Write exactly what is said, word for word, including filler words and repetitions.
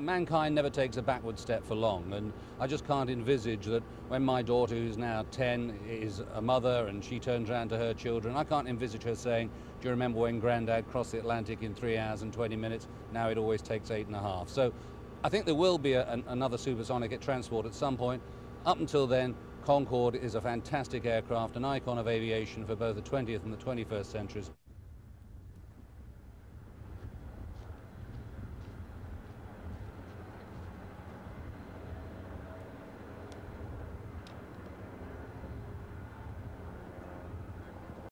Mankind never takes a backward step for long, and I just can't envisage that when my daughter, who's now ten, is a mother and she turns around to her children, I can't envisage her saying, do you remember when Grandad crossed the Atlantic in three hours and twenty minutes? Now it always takes eight and a half. So I think there will be a, an, another supersonic at transport at some point. Up until then, Concorde is a fantastic aircraft, an icon of aviation for both the twentieth and the twenty-first centuries.